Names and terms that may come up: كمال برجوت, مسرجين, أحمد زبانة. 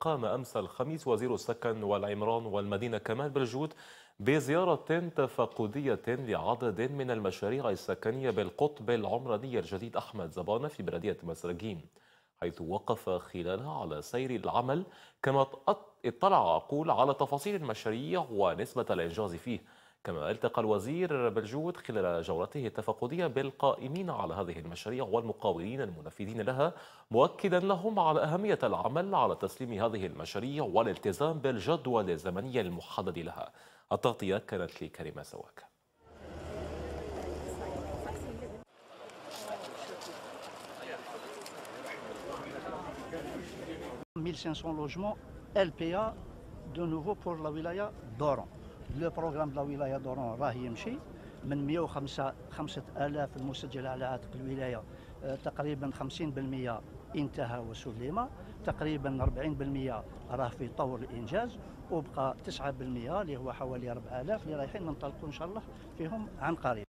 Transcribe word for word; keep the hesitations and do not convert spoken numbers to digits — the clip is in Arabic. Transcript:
قام أمس الخميس وزير السكن والعمران والمدينة كمال برجوت بزيارة تفقدية لعدد من المشاريع السكنية بالقطب العمراني الجديد أحمد زبانة في بلدية مسرجين، حيث وقف خلالها على سير العمل، كما اطلع عقول على تفاصيل المشاريع ونسبة الإنجاز فيه. كما التقى الوزير برجوت خلال جولته التفقدية بالقائمين على هذه المشاريع والمقاولين المنفذين لها، مؤكدا لهم على أهمية العمل على تسليم هذه المشاريع والالتزام بالجدول الزمني المحدد لها. التغطية كانت لكريمة سواك. mille cinq cents logements L P A de nouveau pour la wilaya d'Oran. Le programme de la wilaya d'Oran راهي يمشي من مئة وخمسة آلاف المسجلة على عاتق الولاية، تقريبا خمسين بالمئة انتهى وسلم، تقريبا أربعين بالمئة راه في طور الإنجاز، وبقى تسعة بالمئة اللي هو حوالي أربعة آلاف اللي رايحين ننطلقوا إن شاء الله فيهم عن قريب.